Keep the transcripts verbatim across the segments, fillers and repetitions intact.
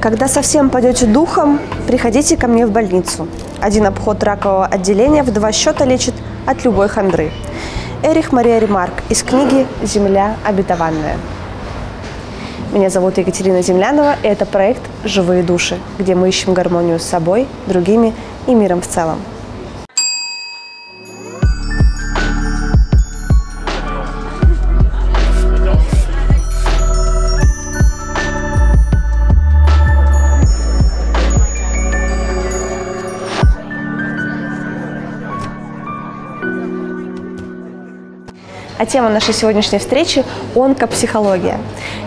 Когда совсем падете духом, приходите ко мне в больницу. Один обход ракового отделения в два счета лечит от любой хандры. Эрих Мария Ремарк из книги «Земля обетованная». Меня зовут Екатерина Землянова, и это проект «Живые души», где мы ищем гармонию с собой, другими и миром в целом. А тема нашей сегодняшней встречи – онкопсихология.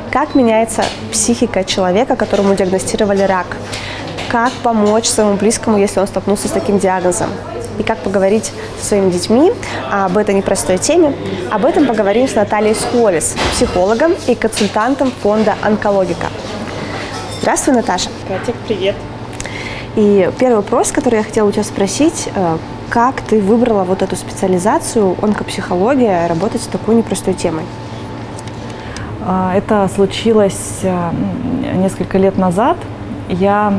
Как меняется психика человека, которому диагностировали рак? Как помочь своему близкому, если он столкнулся с таким диагнозом? И как поговорить со своими детьми об этой непростой теме? Об этом поговорим с Натальей Скуолис, психологом и консультантом фонда «Онкологика». Здравствуй, Наташа. Катя, привет. И первый вопрос, который я хотела у тебя спросить – как ты выбрала вот эту специализацию, онкопсихология, работать с такой непростой темой? Это случилось несколько лет назад. Я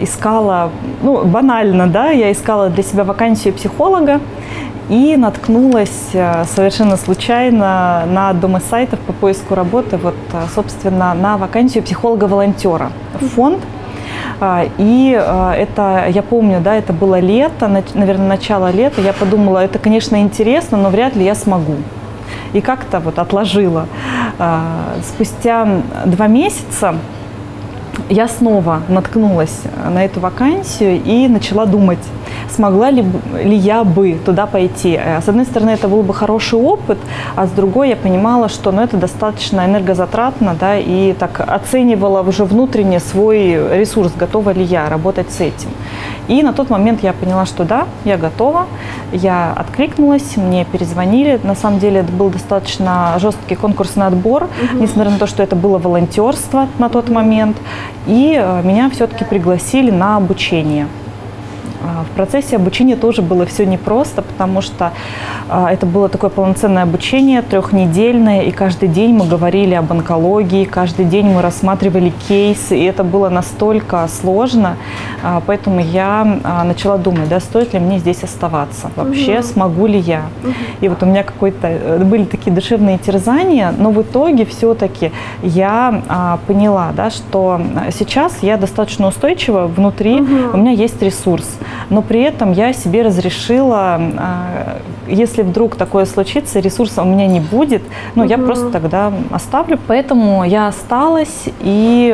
искала, ну, банально, да, я искала для себя вакансию психолога и наткнулась совершенно случайно на одном из сайтов по поиску работы, вот, собственно, на вакансию психолога-волонтера в фонд. И это, я помню, да, это было лето, наверное, начало лета. Я подумала, это, конечно, интересно, но вряд ли я смогу. И как-то вот отложила. Спустя два месяца я снова наткнулась на эту вакансию и начала думать, смогла ли, ли я бы туда пойти. С одной стороны, это был бы хороший опыт, а с другой я понимала, что, ну, это достаточно энергозатратно, да, и так оценивала уже внутренне свой ресурс, готова ли я работать с этим. И на тот момент я поняла, что да, я готова, я откликнулась, мне перезвонили. На самом деле это был достаточно жесткий конкурсный отбор, угу. Несмотря на то, что это было волонтерство на тот момент, и меня все-таки пригласили на обучение. В процессе обучения тоже было все непросто, потому что это было такое полноценное обучение, трехнедельное, и каждый день мы говорили об онкологии, каждый день мы рассматривали кейсы, и это было настолько сложно, поэтому я начала думать, да, стоит ли мне здесь оставаться вообще, угу. Смогу ли я. Угу. И вот у меня какой-то были такие душевные терзания, но в итоге все-таки я поняла, да, что сейчас я достаточно устойчива внутри, угу. У меня есть ресурс. Но при этом я себе разрешила, если вдруг такое случится, ресурса у меня не будет, ну, угу. Я просто тогда оставлю. Поэтому я осталась, и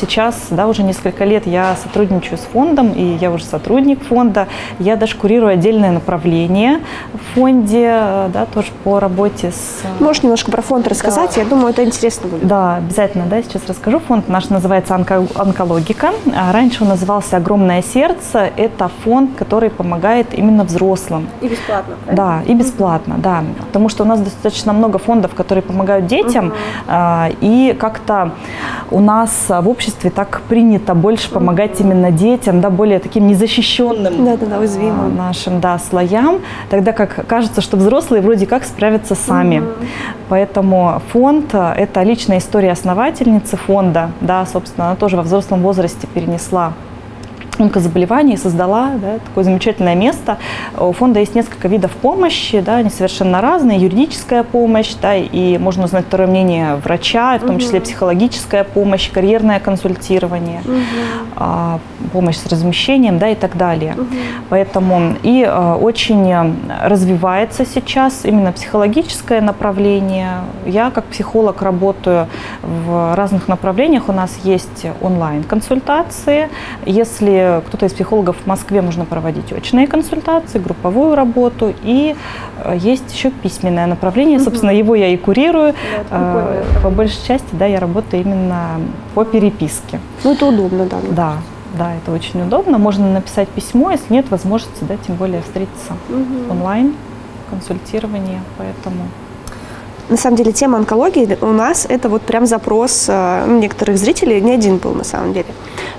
сейчас, да, уже несколько лет я сотрудничаю с фондом, и я уже сотрудник фонда. Я даже курирую отдельное направление в фонде, да, тоже по работе с… Можешь немножко про фонд рассказать? Да. Я думаю, это интересно будет. Да, обязательно, да, сейчас расскажу. Фонд наш называется «Онкологика». Раньше он назывался «Огромное сердце». Это фонд, который помогает именно взрослым. И бесплатно, правильно? Да, и бесплатно, да. Потому что у нас достаточно много фондов, которые помогают детям, uh-huh. и как-то у нас в обществе так принято больше помогать uh-huh. именно детям, да, более таким незащищенным, да, да, да, уязвимым нашим, да, слоям, тогда как кажется, что взрослые вроде как справятся сами. Uh-huh. Поэтому фонд – это личная история основательницы фонда, да, собственно, она тоже во взрослом возрасте перенесла онкозаболеваний, создала, да, такое замечательное место. У фонда есть несколько видов помощи, да, они совершенно разные. Юридическая помощь, да, и можно узнать второе мнение врача, в том числе угу. психологическая помощь, карьерное консультирование, угу. помощь с размещением, да, и так далее. Угу. Поэтому и очень развивается сейчас именно психологическое направление. Я как психолог работаю в разных направлениях. У нас есть онлайн-консультации. Если кто-то из психологов в Москве, можно проводить очные консультации, групповую работу, и есть еще письменное направление, угу. собственно, его я и курирую, да, по большей части, да, я работаю именно по переписке. Ну, это удобно, да. Да, да, это очень удобно, можно написать письмо, если нет возможности, да, тем более встретиться угу. онлайн, консультирование, поэтому… На самом деле тема онкологии у нас это вот прям запрос некоторых зрителей, не один был на самом деле.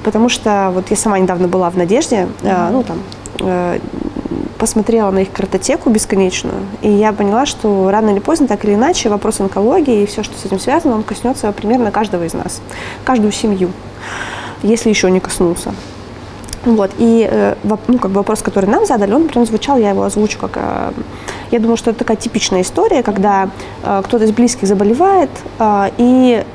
Потому что вот я сама недавно была в «Надежде», ну там посмотрела на их картотеку бесконечную, и я поняла, что рано или поздно, так или иначе, вопрос онкологии и все, что с этим связано, он коснется примерно каждого из нас, каждую семью, если еще не коснулся. Вот, и ну, как бы вопрос, который нам задали, он прям звучал, я его озвучу, как... Я думаю, что это такая типичная история, когда кто-то из близких заболевает, и,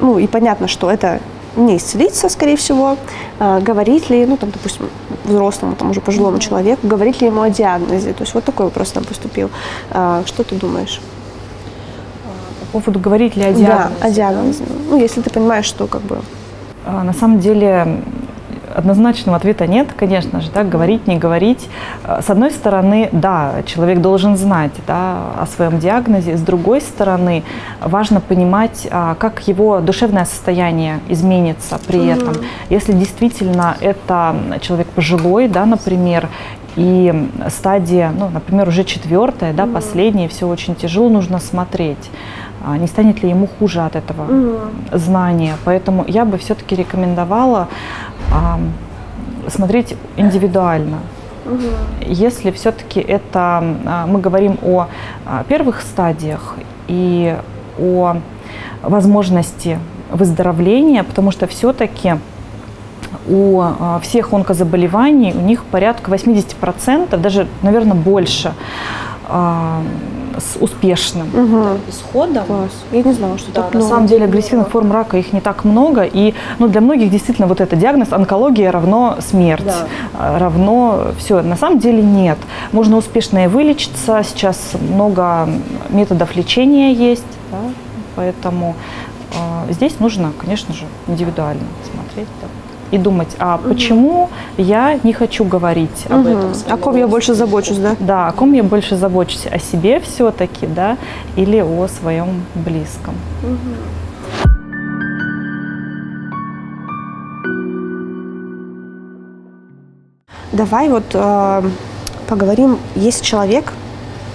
ну, и понятно, что это не исцелиться, скорее всего, говорит ли, ну, там, допустим, взрослому, там, уже пожилому человеку, говорит ли ему о диагнозе. То есть вот такой вопрос нам поступил. Что ты думаешь? По поводу говорить ли о диагнозе? Да, о диагнозе. Ну, если ты понимаешь, что как бы... На самом деле... Однозначного ответа нет, конечно же, да, говорить, не говорить. С одной стороны, да, человек должен знать, да, о своем диагнозе. С другой стороны, важно понимать, как его душевное состояние изменится при этом. Если действительно это человек пожилой, да, например, и стадия, ну, например, уже четвертая, да, последняя, все очень тяжело, нужно смотреть. Не станет ли ему хуже от этого Mm-hmm. знания. Поэтому я бы все-таки рекомендовала а, смотреть индивидуально. Mm-hmm. Если все-таки это а, мы говорим о а, первых стадиях и о возможности выздоровления, потому что все-таки у а, всех онкозаболеваний у них порядка восьмидесяти процентов, даже, наверное, больше, а, с успешным угу. исходом. Класс. Я не знала, что да, так на много. Самом деле агрессивных форм рака их не так много, и ну, для многих действительно вот это диагноз онкология равно смерть, да. равно все. На самом деле нет. Можно успешно и вылечиться, сейчас много методов лечения есть, да? Поэтому э, здесь нужно, конечно же, индивидуально смотреть. Да? И думать, а почему угу. я не хочу говорить об угу. этом. О ком я больше забочусь, да? Да, о ком я больше забочусь, о себе все-таки, да, или о своем близком. Угу. Давай вот э, поговорим, есть человек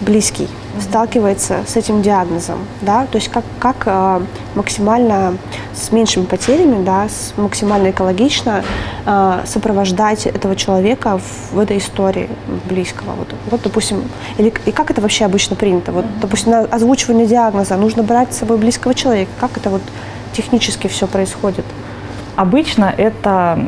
близкий, угу. сталкивается с этим диагнозом, да, то есть как, как э, максимально... с меньшими потерями, да, с максимально экологично э, сопровождать этого человека в, в этой истории близкого. Вот, вот допустим, или, и как это вообще обычно принято? Вот, допустим, на озвучивание диагноза нужно брать с собой близкого человека. Как это вот технически все происходит? Обычно это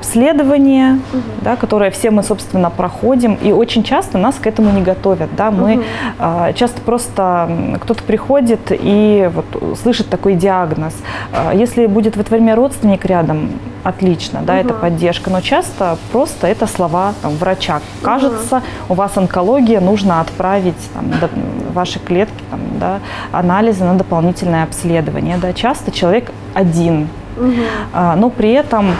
обследование, угу. да, которое все мы, собственно, проходим, и очень часто нас к этому не готовят. Да? Мы угу. э, часто просто кто-то приходит и вот, слышит такой диагноз. Э, если будет в это время родственник рядом, отлично, да, угу. это поддержка, но часто просто это слова там, врача. Кажется, угу. у вас онкология, нужно отправить там, до, ваши клетки, там, да, анализы на дополнительное обследование. Да? Часто человек один, угу. э, но при этом...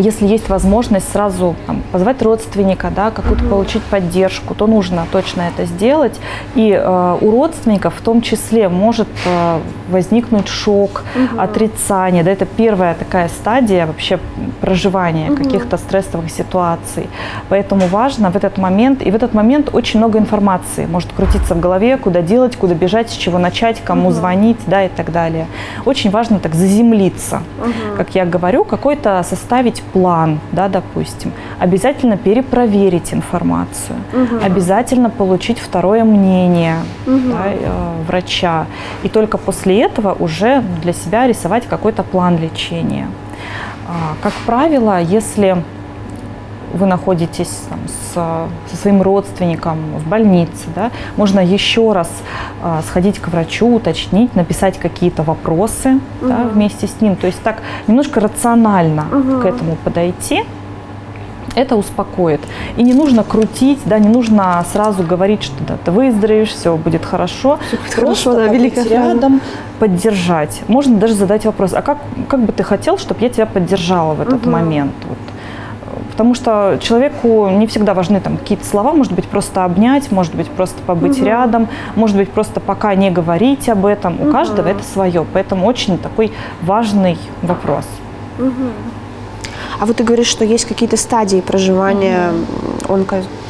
Если есть возможность сразу там, позвать родственника, да, какую-то Mm-hmm. получить поддержку, то нужно точно это сделать. И э, у родственников в том числе может э, возникнуть шок, Mm-hmm. отрицание. Да, это первая такая стадия вообще проживания Mm-hmm. каких-то стрессовых ситуаций. Поэтому важно в этот момент, и в этот момент очень много информации может крутиться в голове, куда делать, куда бежать, с чего начать, кому Mm-hmm. звонить, да, и так далее. Очень важно так заземлиться, Mm-hmm. как я говорю, какой-то составить план, да, допустим, обязательно перепроверить информацию, угу. обязательно получить второе мнение угу. да, э, врача, и только после этого уже для себя рисовать какой-то план лечения. А, как правило, если вы находитесь там, с, со своим родственником в больнице, да, можно еще раз а, сходить к врачу, уточнить, написать какие-то вопросы угу. да, вместе с ним. То есть так немножко рационально угу. к этому подойти, это успокоит. И не нужно крутить, да, не нужно сразу говорить, что да, ты выздоровеешь, все будет хорошо. Все будет хорошо, да, великая рядом. Поддержать. Можно даже задать вопрос, а как, как бы ты хотел, чтобы я тебя поддержала в этот угу. момент? Вот. Потому что человеку не всегда важны какие-то слова, может быть, просто обнять, может быть, просто побыть угу. рядом, может быть, просто пока не говорить об этом. Угу. У каждого это свое, поэтому очень такой важный вопрос. Угу. А вот ты говоришь, что есть какие-то стадии проживания угу.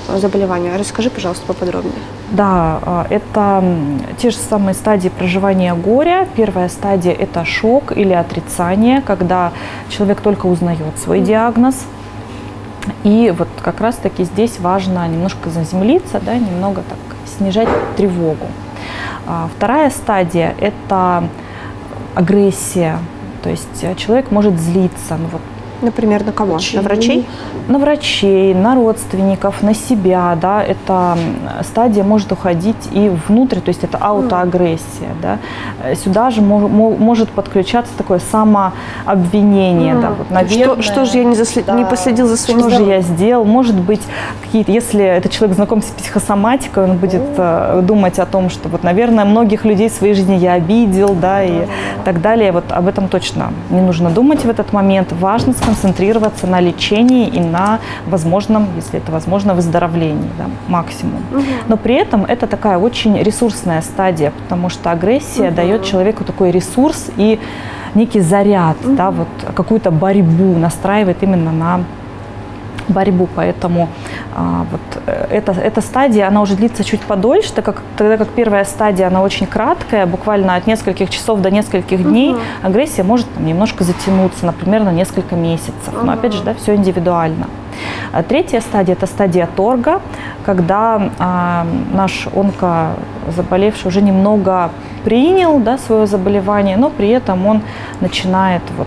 онкозаболевания. Расскажи, пожалуйста, поподробнее. Да, это те же самые стадии проживания горя. Первая стадия – это шок или отрицание, когда человек только узнает свой угу. диагноз. И вот как раз-таки здесь важно немножко заземлиться, да, немного так снижать тревогу. Вторая стадия – это агрессия, то есть человек может злиться. Ну, вот, например, на кого? На врачей? На врачей, на родственников, на себя, да, эта стадия может уходить и внутрь, то есть это аутоагрессия, да. Сюда же может подключаться такое самообвинение, а, да, вот, наверное, что, что же я не, засл... да, не последил за своим здоровьем? Что же я сделал? Может быть, какие-то, если этот человек знаком с психосоматикой, он будет а. думать о том, что вот, наверное, многих людей в своей жизни я обидел, да, и а. так далее. Вот об этом точно не нужно думать в этот момент. Важно сконцентрироваться на лечении и на возможном, если это возможно, выздоровлении, да, максимум. Угу. Но при этом это такая очень ресурсная стадия, потому что агрессия угу. дает человеку такой ресурс и некий заряд, угу. да, вот какую-то борьбу, настраивает именно на борьбу. Поэтому а, вот эта, эта стадия, она уже длится чуть подольше, так как, тогда как первая стадия, она очень краткая, буквально от нескольких часов до нескольких дней. Угу. Агрессия может там немножко затянуться, например, на несколько месяцев. Угу. Но опять же, да, все индивидуально. А третья стадия – это стадия торга, когда а, наш онкозаболевший уже немного принял, да, свое заболевание, но при этом он начинает вот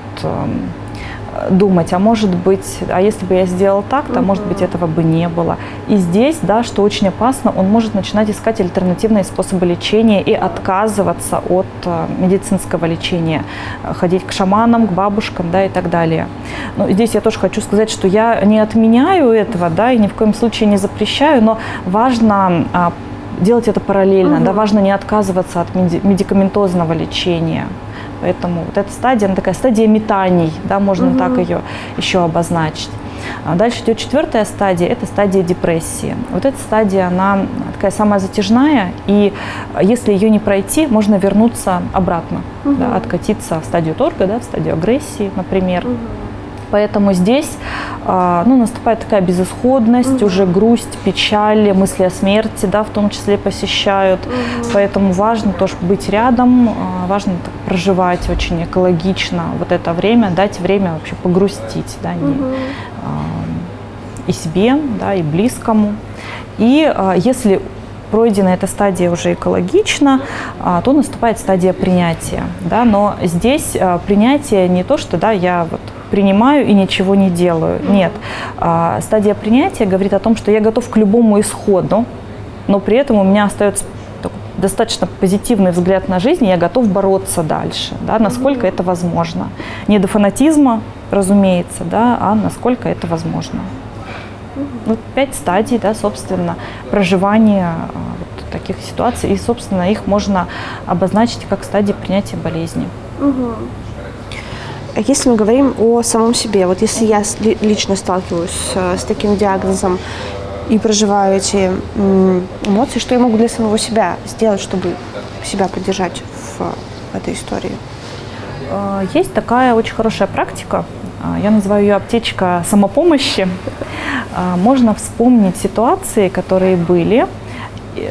думать, а может быть, а если бы я сделал так, то, может быть, этого бы не было. И здесь, да, что очень опасно, он может начинать искать альтернативные способы лечения и отказываться от медицинского лечения, ходить к шаманам, к бабушкам, да, и так далее. Но здесь я тоже хочу сказать, что я не отменяю этого, да, и ни в коем случае не запрещаю, но важно делать это параллельно, угу. да, важно не отказываться от медикаментозного лечения. Поэтому вот эта стадия, она такая стадия метаний, да, можно угу. так ее еще обозначить. А дальше идет четвертая стадия, это стадия депрессии. Вот эта стадия, она такая самая затяжная, и если ее не пройти, можно вернуться обратно, угу. да, откатиться в стадию торга, да, в стадию агрессии, например. Угу. Поэтому здесь ну, наступает такая безысходность, угу. уже грусть, печаль, мысли о смерти, да, в том числе посещают. Угу. Поэтому важно тоже быть рядом, важно так проживать очень экологично вот это время, дать время вообще погрустить, да, не, угу. и себе, да, и близкому. И если пройдена эта стадия уже экологично, то наступает стадия принятия. Да? Но здесь принятие не то, что, да, я вот принимаю и ничего не делаю. Нет. Стадия принятия говорит о том, что я готов к любому исходу, но при этом у меня остается достаточно позитивный взгляд на жизнь, я готов бороться дальше, да, насколько это возможно. Не до фанатизма, разумеется, да, а насколько это возможно. Вот пять стадий, да, собственно, проживания вот таких ситуаций. И, собственно, их можно обозначить как стадии принятия болезни. Угу. Если мы говорим о самом себе, вот если я лично сталкиваюсь с таким диагнозом и проживаю эти эмоции, что я могу для самого себя сделать, чтобы себя поддержать в этой истории? Есть такая очень хорошая практика. Я называю ее аптечка самопомощи. Можно вспомнить ситуации, которые были,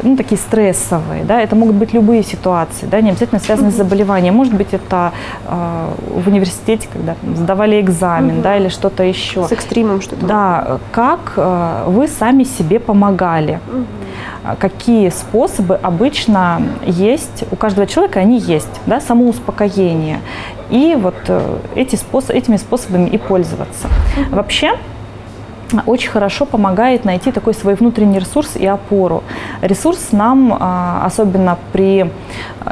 ну, такие стрессовые, да, это могут быть любые ситуации, да, не обязательно связанные с заболеванием. Может быть, это э, в университете, когда там сдавали экзамен, угу. да, или что-то еще. С экстримом что-то. Да, как э, вы сами себе помогали. Угу. Какие способы обычно есть, у каждого человека они есть, да, самоуспокоение. И вот эти способ, этими способами и пользоваться. Угу. Вообще очень хорошо помогает найти такой свой внутренний ресурс и опору. Ресурс нам, особенно при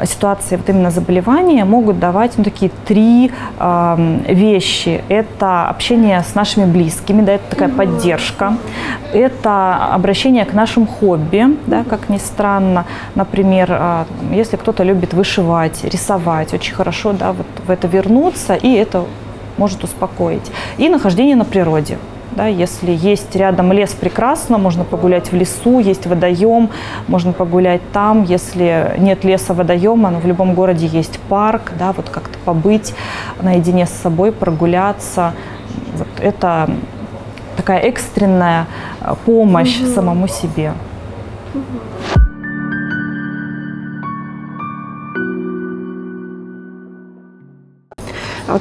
ситуации вот именно заболевания, могут давать, ну, такие три вещи. Это общение с нашими близкими, да, это такая поддержка. Это обращение к нашим хобби, да, как ни странно. Например, если кто-то любит вышивать, рисовать, очень хорошо, да, вот в это вернуться, и это может успокоить. И нахождение на природе. Да, если есть рядом лес, прекрасно, можно погулять в лесу, есть водоем, можно погулять там. Если нет леса, водоема, но в любом городе есть парк, да, вот как-то побыть наедине с собой, прогуляться. Вот это такая экстренная помощь угу. самому себе. Угу.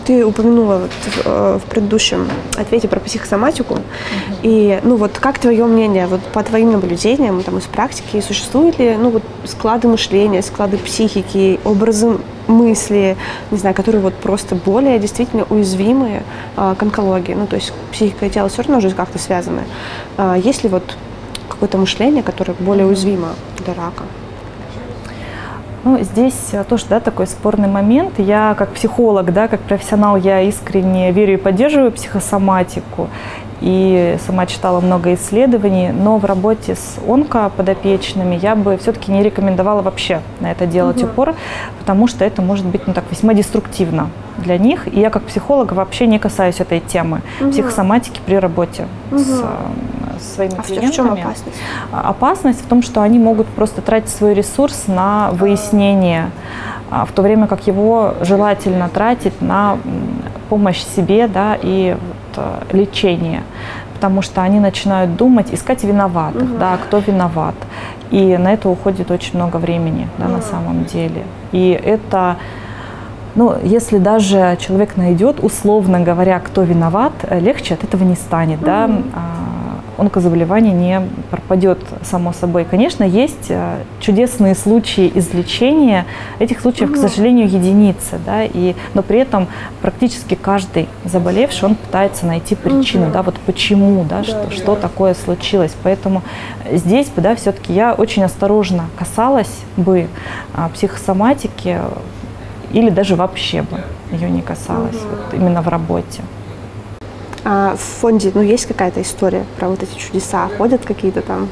Ты упомянула вот в, в предыдущем ответе про психосоматику. Угу. И ну вот как твое мнение, вот по твоим наблюдениям там, из практики, существуют ли ну, вот, склады мышления, склады психики, образы мысли, не знаю, которые вот просто более действительно уязвимы э, к онкологии? Ну, то есть психика и тело все равно уже как-то связаны. Э, есть ли вот какое-то мышление, которое более уязвимо для рака? Ну, здесь тоже, да, такой спорный момент. Я как психолог, да, как профессионал, я искренне верю и поддерживаю психосоматику. И сама читала много исследований, но в работе с онкоподопечными я бы все-таки не рекомендовала вообще на это делать угу. упор, потому что это может быть ну, так, весьма деструктивно для них. И я как психолог вообще не касаюсь этой темы угу. психосоматики при работе угу. с, с своими а клиентами. В чем опасность? Опасность в том, что они могут просто тратить свой ресурс на выяснение, в то время как его желательно тратить на помощь себе, да, и лечение, потому что они начинают думать, искать виноватых, угу. да, кто виноват. И на это уходит очень много времени, да, угу. на самом деле. И это, ну, если даже человек найдет, условно говоря, кто виноват, легче от этого не станет, угу. да, онкозаболевание не пропадет само собой. Конечно, есть чудесные случаи излечения. Этих случаев, угу. к сожалению, единицы. Да, и, но при этом практически каждый заболевший, он пытается найти причину, угу. да, вот почему, да, да, что, да. что такое случилось. Поэтому здесь бы, да, все-таки я очень осторожно касалась бы психосоматики или даже вообще бы ее не касалась, угу. вот, именно в работе. А в фонде ну, есть какая-то история про вот эти чудеса? Ходят какие-то там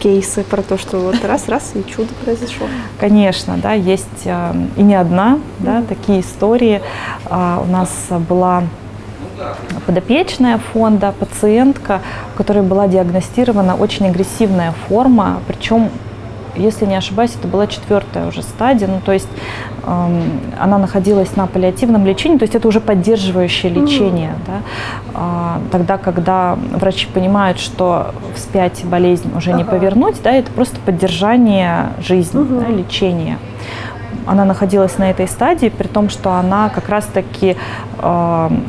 кейсы про то, что вот раз-раз и чудо произошло? Конечно, да, есть э, и не одна, да, такие истории. Э, у нас была подопечная фонда, пациентка, у которой была диагностирована очень агрессивная форма, причем, если не ошибаюсь, это была четвертая уже стадия, ну, то есть э, она находилась на паллиативном лечении, то есть это уже поддерживающее лечение. Mm-hmm. да? э, тогда, когда врачи понимают, что вспять болезнь уже ага. не повернуть, да, это просто поддержание жизни, mm-hmm. да, лечение. Она находилась на этой стадии, при том, что она как раз-таки, э,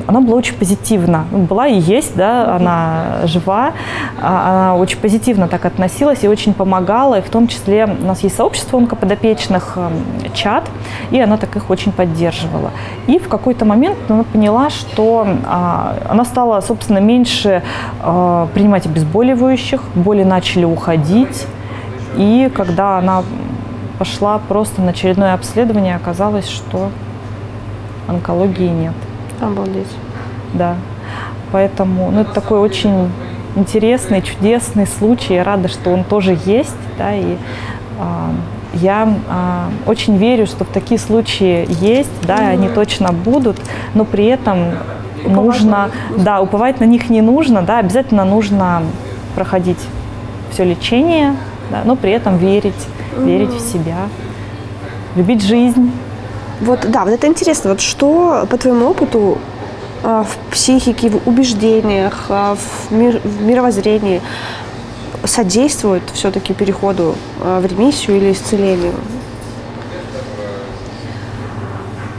она была очень позитивна. Была и есть, да, она жива, она очень позитивно так относилась и очень помогала. И в том числе у нас есть сообщество онкоподопечных, э, чат, и она так их очень поддерживала. И в какой-то момент она поняла, что э, она стала, собственно, меньше э, принимать обезболивающих, боли начали уходить. И когда она пошла просто на очередное обследование, оказалось, что онкологии нет. Обалдеть. Да. Поэтому, ну, это такой очень интересный, чудесный случай. Я рада, что он тоже есть. Да, и а, я а, очень верю, что в такие случаи есть, да, mm-hmm. они точно будут, но при этом уповать нужно, да, уповать на них не нужно, да, обязательно нужно проходить все лечение, да, но при этом верить. Верить в себя, любить жизнь. Вот, да, вот это интересно. Вот что, по твоему опыту, в психике, в убеждениях, в, мир, в мировоззрении содействует все-таки переходу в ремиссию или исцелению?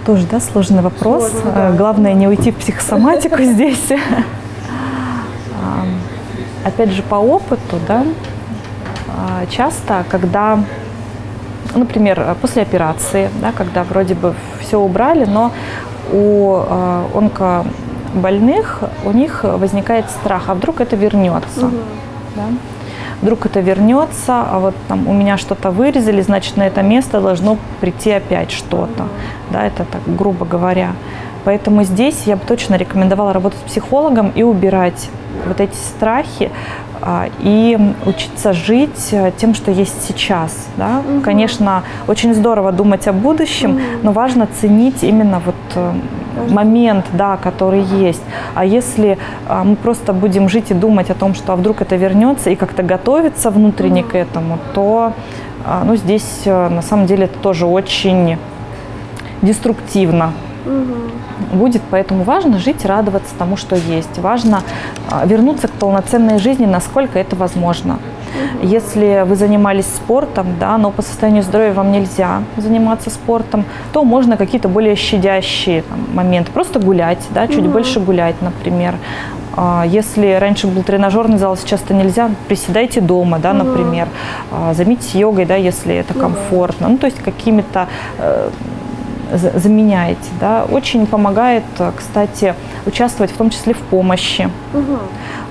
Тоже, да, сложный вопрос. Сложно, да. Главное не уйти в психосоматику здесь. Опять же, по опыту, да, часто, когда, например, после операции, да, когда вроде бы все убрали, но у э, онкобольных, у них возникает страх, а вдруг это вернется. Угу. Да? Вдруг это вернется, а вот там у меня что-то вырезали, значит, на это место должно прийти опять что-то. Угу. Да, это так, грубо говоря. Поэтому здесь я бы точно рекомендовала работать с психологом и убирать вот эти страхи, и учиться жить тем, что есть сейчас. Да? Угу. Конечно, очень здорово думать о будущем, угу. но важно ценить именно вот важно. момент, да, который есть. А если мы просто будем жить и думать о том, что а вдруг это вернется, и как-то готовиться внутренне угу. к этому, то ну, здесь на самом деле это тоже очень деструктивно. Угу. будет, поэтому важно жить, радоваться тому, что есть. Важно вернуться к полноценной жизни, насколько это возможно. Если вы занимались спортом, да, но по состоянию здоровья вам нельзя заниматься спортом, то можно какие-то более щадящие там, моменты. Просто гулять, да, чуть угу. больше гулять, например. Если раньше был тренажерный зал, сейчас это нельзя, приседайте дома, да, например. Угу. Займитесь йогой, да, если это комфортно. Ну, то есть какими-то... заменяете, да. Очень помогает, кстати, участвовать в том числе в помощи. Угу.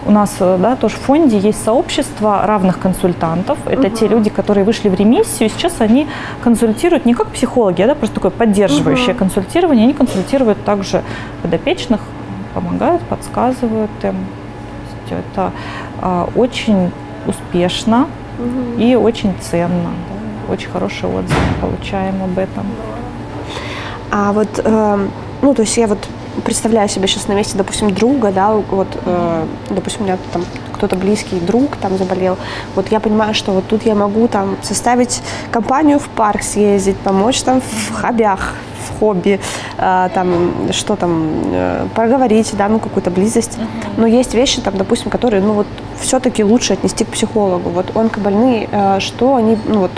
У нас, да, тоже в фонде есть сообщество равных консультантов. Это угу. те люди, которые вышли в ремиссию, сейчас они консультируют не как психологи, а да, просто такое поддерживающее угу. консультирование. Они консультируют также подопечных, помогают, подсказывают им. То есть это а, очень успешно угу. и очень ценно. Да. Очень хорошие отзывы получаем об этом. А вот, э, ну, то есть я вот представляю себя сейчас на месте, допустим, друга, да, вот, э, допустим, у меня там кто-то близкий друг там заболел, вот я понимаю, что вот тут я могу там составить компанию в парк съездить, помочь там в хоббях, в хобби, э, там, что там, э, проговорить, да, ну, какую-то близость, но есть вещи там, допустим, которые, ну, вот, все-таки лучше отнести к психологу, вот, онкобольные, э, что они, ну, вот,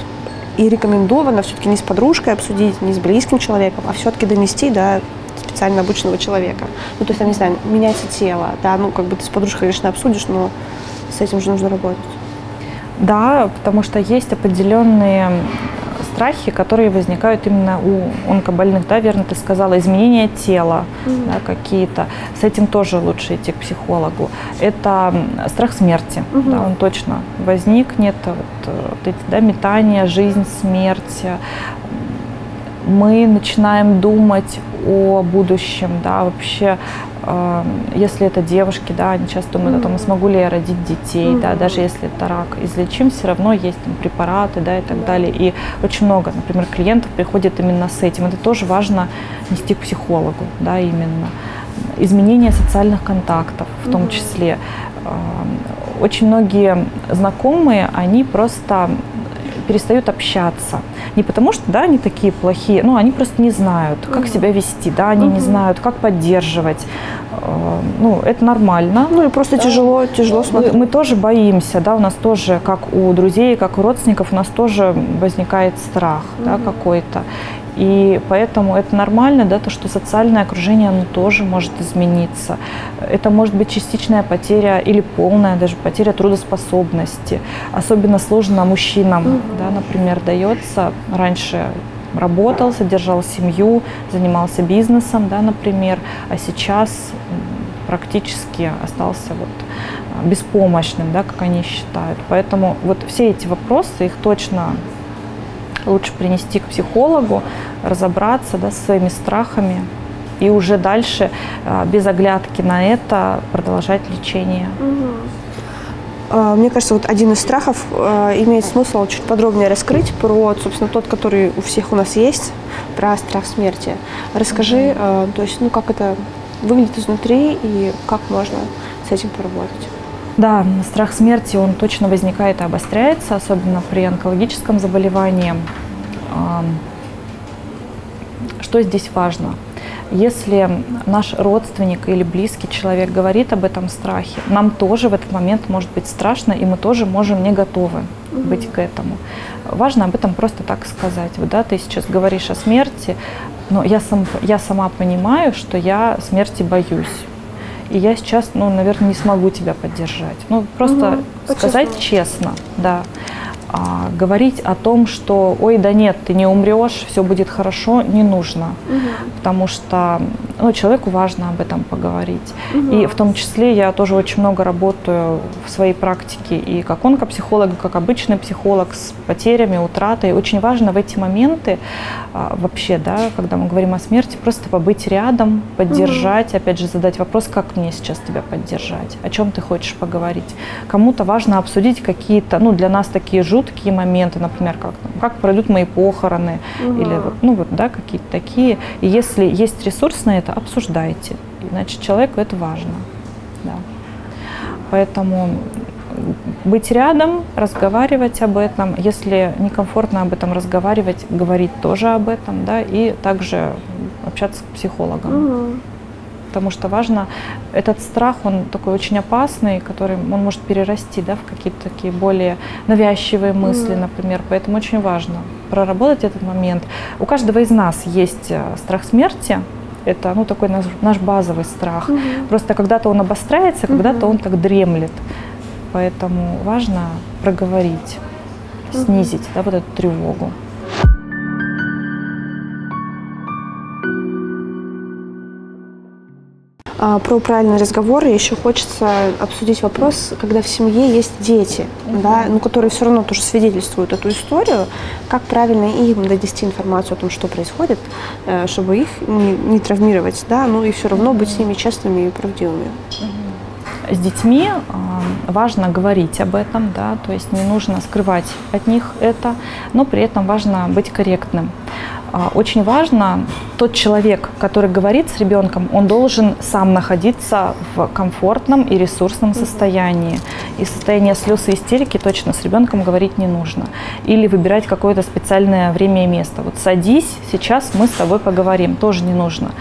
и рекомендовано все-таки не с подружкой обсудить, не с близким человеком, а все-таки донести до специально обученного человека. Ну, то есть, я не знаю, меняется тело, да, ну, как бы ты с подружкой, конечно, обсудишь, но с этим же нужно работать. Да, потому что есть определенные страхи, которые возникают именно у онкобольных, да, верно ты сказала, изменения тела mm-hmm. да, какие-то, с этим тоже лучше идти к психологу. Это страх смерти, mm-hmm. да, он точно возникнет, вот, вот эти, да, метания, жизнь, смерть. Мы начинаем думать о будущем, да, вообще, э, если это девушки, да, они часто думают о том, смогу ли я родить детей, да, даже если это рак, излечим, все равно есть там препараты, да, и так далее. И очень много, например, клиентов приходит именно с этим. Это тоже важно нести к психологу, да, именно. Изменение социальных контактов в том числе. Э, очень многие знакомые, они просто... перестают общаться. Не потому что, да, они такие плохие, но они просто не знают, как себя вести, да, они угу. не знают, как поддерживать. Ну, это нормально. Ну, и просто да. тяжело, тяжело смотреть. Мы, мы тоже боимся, да, у нас тоже, как у друзей, как у родственников, у нас тоже возникает страх, угу. да, какой-то. И поэтому это нормально, да, то, что социальное окружение, оно тоже может измениться. Это может быть частичная потеря или полная даже потеря трудоспособности. Особенно сложно мужчинам, угу. да, например, дается. Раньше работал, содержал семью, занимался бизнесом, да, например, а сейчас практически остался вот беспомощным, да, как они считают. Поэтому вот все эти вопросы, их точно... лучше принести к психологу, разобраться, да, со своими страхами и уже дальше, без оглядки на это, продолжать лечение. Угу. Мне кажется, вот один из страхов имеет смысл чуть подробнее раскрыть про, собственно, тот, который у всех у нас есть, про страх смерти. Расскажи, угу. то есть, ну, как это выглядит изнутри и как можно с этим поработать. Да, страх смерти, он точно возникает и обостряется, особенно при онкологическом заболевании. Что здесь важно? Если наш родственник или близкий человек говорит об этом страхе, нам тоже в этот момент может быть страшно, и мы тоже можем не готовы быть к этому. Важно об этом просто так сказать. Вот, да, ты сейчас говоришь о смерти, но я, сам, я сама понимаю, что я смерти боюсь. И я сейчас, ну, наверное, не смогу тебя поддержать. Ну, просто угу, сказать честно, да. А, говорить о том, что, ой, да нет, ты не умрешь, все будет хорошо, не нужно. Угу. Потому что, ну, человеку важно об этом поговорить. Угу. И в том числе я тоже очень много работаю в своей практике и как онкопсихолог, и как обычный психолог с потерями, утратой. Очень важно в эти моменты а, вообще, да, когда мы говорим о смерти, просто побыть рядом, поддержать, угу. опять же задать вопрос, как мне сейчас тебя поддержать, о чем ты хочешь поговорить. Кому-то важно обсудить какие-то, ну, для нас такие жуткие моменты, например, как, как пройдут мои похороны, угу. или, ну, вот, да, какие-то такие. И если есть ресурс на это, обсуждайте, значит, человеку это важно. Да. Поэтому быть рядом, разговаривать об этом, если некомфортно об этом разговаривать, говорить тоже об этом, да, и также общаться с психологом. Угу. потому что важно, этот страх, он такой очень опасный, который он может перерасти, да, в какие-то такие более навязчивые мысли, mm-hmm. например. Поэтому очень важно проработать этот момент. У каждого из нас есть страх смерти. Это, ну, такой наш, наш базовый страх. Mm-hmm. Просто когда-то он обостряется, когда-то mm-hmm. он так дремлет. Поэтому важно проговорить, mm-hmm. снизить, да, вот эту тревогу. Про правильный разговор еще хочется обсудить вопрос, когда в семье есть дети, mm-hmm. да, ну, которые все равно тоже свидетельствуют эту историю, как правильно им донести информацию о том, что происходит, чтобы их не, не травмировать, да, ну и все равно быть с ними честными и правдивыми. С детьми важно говорить об этом, да, то есть не нужно скрывать от них это, но при этом важно быть корректным. Очень важно, тот человек, который говорит с ребенком, он должен сам находиться в комфортном и ресурсном состоянии. И состояние слез и истерики точно с ребенком говорить не нужно. Или выбирать какое-то специальное время и место. Вот садись, сейчас мы с тобой поговорим, тоже не нужно.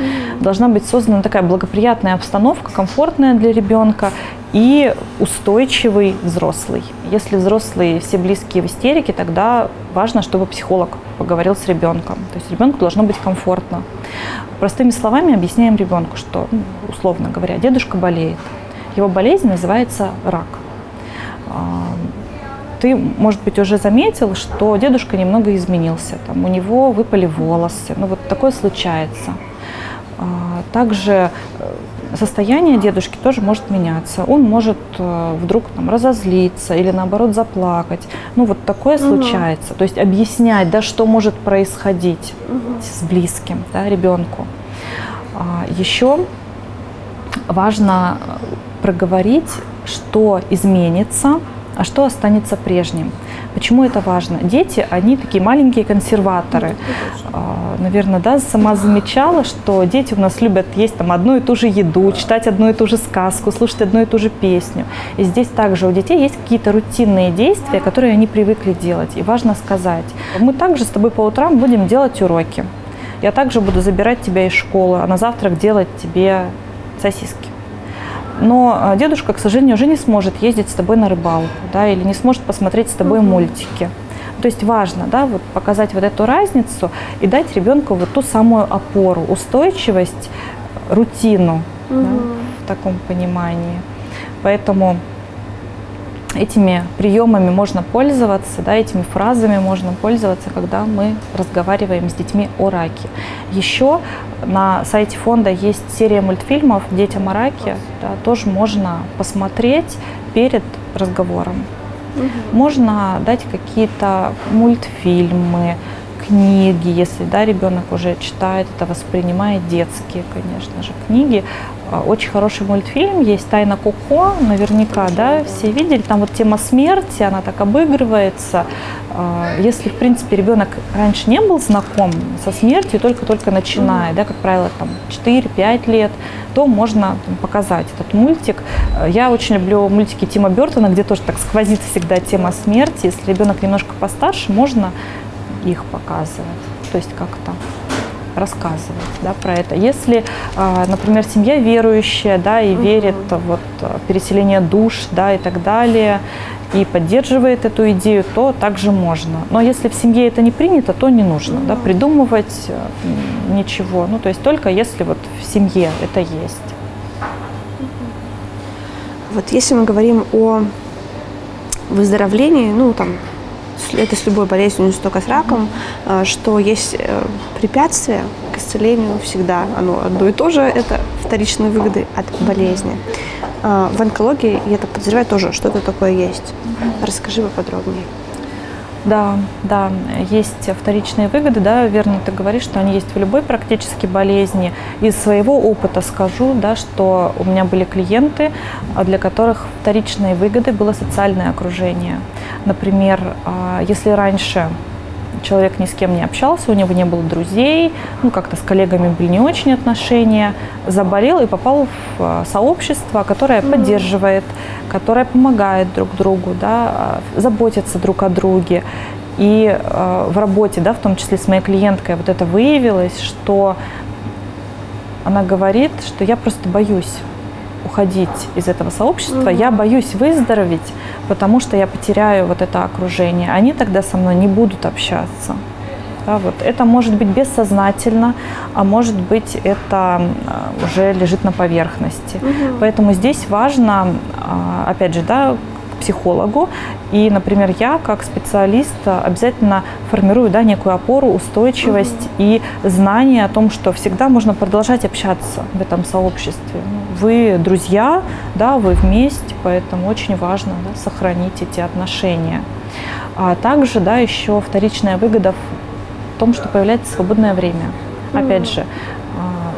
Должна быть создана такая благоприятная обстановка, комфортная для ребенка. И устойчивый взрослый. Если взрослые все близкие в истерике, тогда важно, чтобы психолог поговорил с ребенком. То есть ребенку должно быть комфортно. Простыми словами объясняем ребенку, что, условно говоря, дедушка болеет. Его болезнь называется рак. Ты, может быть, уже заметил, что дедушка немного изменился. Там, у него выпали волосы. Ну вот такое случается. Также состояние дедушки тоже может меняться. Он может вдруг там, разозлиться или, наоборот, заплакать. Ну, вот такое угу. случается. То есть объяснять, да, что может происходить угу. с близким, да, ребенку. Еще важно проговорить, что изменится, а что останется прежним. Почему это важно? Дети, они такие маленькие консерваторы. Наверное, да, сама замечала, что дети у нас любят есть там одну и ту же еду, читать одну и ту же сказку, слушать одну и ту же песню. И здесь также у детей есть какие-то рутинные действия, которые они привыкли делать. И важно сказать, мы также с тобой по утрам будем делать уроки. Я также буду забирать тебя из школы, а на завтрак делать тебе сосиски. Но дедушка, к сожалению, уже не сможет ездить с тобой на рыбалку, да, или не сможет посмотреть с тобой мультики. То есть важно, да, вот показать вот эту разницу и дать ребенку вот ту самую опору, устойчивость, рутину, угу. да, в таком понимании. Поэтому этими приемами можно пользоваться, да, этими фразами можно пользоваться, когда мы разговариваем с детьми о раке. Еще на сайте фонда есть серия мультфильмов «Детям о раке», да, тоже можно посмотреть перед разговором. Угу. Можно дать какие-то мультфильмы, книги, если, да, ребенок уже читает, это воспринимает, детские, конечно же, книги. Очень хороший мультфильм есть «Тайна Коко», наверняка, да, все видели. Там вот тема смерти, она так обыгрывается. Если, в принципе, ребенок раньше не был знаком со смертью, только-только начинает, да, как правило, там четыре-пять лет, то можно там показать этот мультик. Я очень люблю мультики Тима Бертона, где тоже так сквозит всегда тема смерти. Если ребенок немножко постарше, можно их показывать, то есть как-то рассказывать, да, про это. Если, например, семья верующая, да, и угу. верит вот переселение душ, да, и так далее, и поддерживает эту идею, то также можно. Но если в семье это не принято, то не нужно, угу. да, придумывать ничего. Ну, то есть только если вот в семье это есть. Вот если мы говорим о выздоровлении, ну, там, это с любой болезнью, не столько с раком, что есть препятствия к исцелению всегда. Оно одно и то же, это вторичные выгоды от болезни. В онкологии, я так подозреваю, тоже что-то такое есть. Расскажи поподробнее. Да, да, есть вторичные выгоды, да, верно ты говоришь, что они есть в любой практически болезни. Из своего опыта скажу, да, что у меня были клиенты, для которых вторичной выгодой было социальное окружение. Например, если раньше человек ни с кем не общался, у него не было друзей, ну, как-то с коллегами были не очень отношения, заболел и попал в сообщество, которое Mm-hmm. поддерживает, которое помогает друг другу, да, заботится друг о друге. И э, в работе, да, в том числе с моей клиенткой, вот это выявилось, что она говорит, что я просто боюсь уходить из этого сообщества, угу. я боюсь выздороветь, потому что я потеряю вот это окружение. Они тогда со мной не будут общаться. Да, вот. Это может быть бессознательно, а может быть это уже лежит на поверхности. Угу. Поэтому здесь важно, опять же, да, к психологу. И, например, я как специалист обязательно формирую, да, некую опору, устойчивость угу. и знание о том, что всегда можно продолжать общаться в этом сообществе. Вы друзья, да, вы вместе, поэтому очень важно, да, сохранить эти отношения. А также, да, еще вторичная выгода в том, что появляется свободное время. Mm-hmm. Опять же,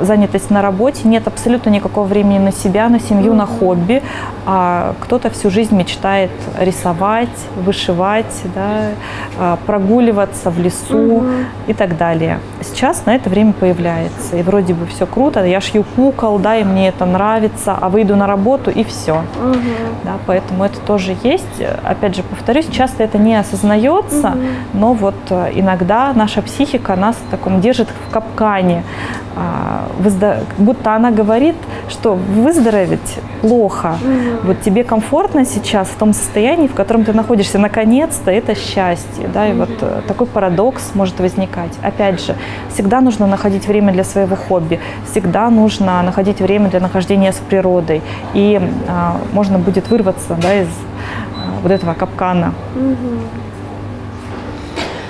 занятость на работе, нет абсолютно никакого времени на себя, на семью, mm-hmm. на хобби. А кто-то всю жизнь мечтает рисовать, вышивать, да, прогуливаться в лесу mm-hmm. и так далее. Сейчас на это время появляется. И вроде бы все круто, я шью кукол, да, и мне это нравится, а выйду на работу и все. Mm-hmm. Да, поэтому это тоже есть. Опять же, повторюсь, часто это не осознается, mm-hmm. но вот иногда наша психика нас в таком держит в капкане. Будто она говорит, что выздороветь плохо. Угу. Вот тебе комфортно сейчас в том состоянии, в котором ты находишься. Наконец-то это счастье. Да? И угу. вот такой парадокс может возникать. Опять же, всегда нужно находить время для своего хобби. Всегда нужно находить время для нахождения с природой. И а, можно будет вырваться, да, из а, вот этого капкана. Угу.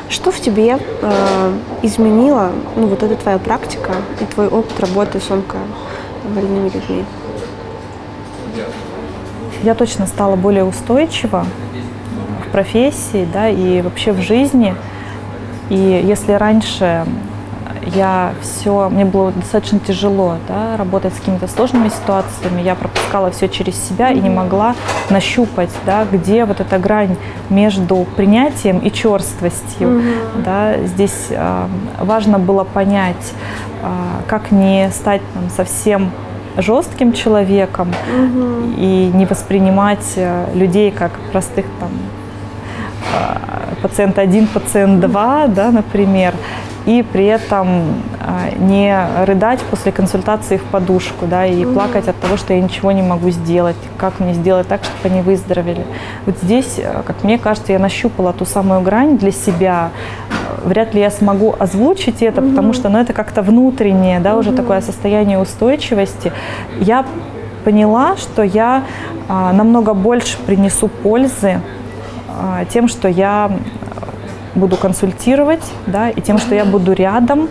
Что в тебе э, изменила, ну, вот эта твоя практика и твой опыт работы с онкобольными людьми? Я точно стала более устойчива в профессии, да, и вообще в жизни. И если раньше я все, мне было достаточно тяжело, да, работать с какими-то сложными ситуациями, я пропускала все через себя и не могла нащупать, да, где вот эта грань между принятием и черствостью. Mm-hmm. Да. Здесь э, важно было понять, э, как не стать там совсем жестким человеком mm-hmm. и не воспринимать э, людей как простых там э, пациент один, пациент два, mm-hmm. да, например. И при этом не рыдать после консультации в подушку, да, и mm-hmm. плакать от того, что я ничего не могу сделать, как мне сделать так, чтобы они выздоровели. Вот здесь, как мне кажется, я нащупала ту самую грань для себя. Вряд ли я смогу озвучить это, mm-hmm. потому что, ну, это как-то внутреннее, да, mm-hmm. уже такое состояние устойчивости. Я поняла, что я а, намного больше принесу пользы а, тем, что я буду консультировать, да, и тем, что я буду рядом.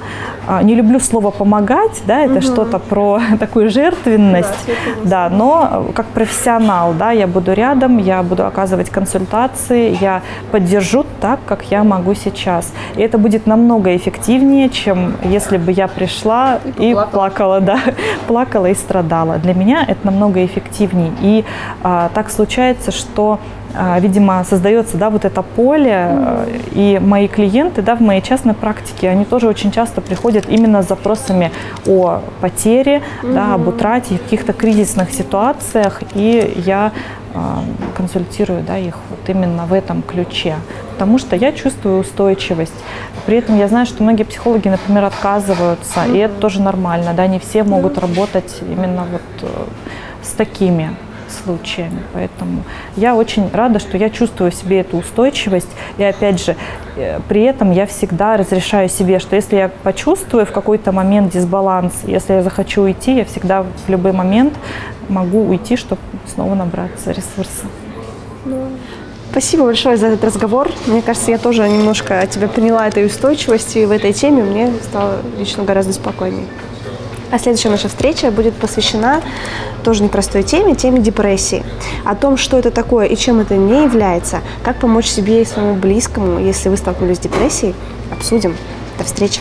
Не люблю слово «помогать», да, это угу. что-то про такую жертвенность, да, да, но как профессионал, да, я буду рядом, я буду оказывать консультации, я поддержу так, как я могу сейчас. И это будет намного эффективнее, чем если бы я пришла и, и плакала, да, плакала и страдала. Для меня это намного эффективнее. И а, так случается, что видимо, создается, да, вот это поле, и мои клиенты, да, в моей частной практике, они тоже очень часто приходят именно с запросами о потере, mm-hmm. да, об утрате, каких-то кризисных ситуациях, и я э, консультирую, да, их вот именно в этом ключе, потому что я чувствую устойчивость. При этом я знаю, что многие психологи, например, отказываются, mm-hmm. и это тоже нормально, да, не все могут mm-hmm. работать именно вот э, с такими случаями. Поэтому я очень рада, что я чувствую в себе эту устойчивость. И опять же, при этом я всегда разрешаю себе, что если я почувствую в какой-то момент дисбаланс, если я захочу уйти, я всегда в любой момент могу уйти, чтобы снова набраться ресурса. Спасибо большое за этот разговор. Мне кажется, я тоже немножко от тебя приняла этой устойчивости, и в этой теме мне стало лично гораздо спокойнее. А следующая наша встреча будет посвящена тоже непростой теме, теме депрессии. О том, что это такое и чем это не является, как помочь себе и своему близкому, если вы столкнулись с депрессией, обсудим. До встречи!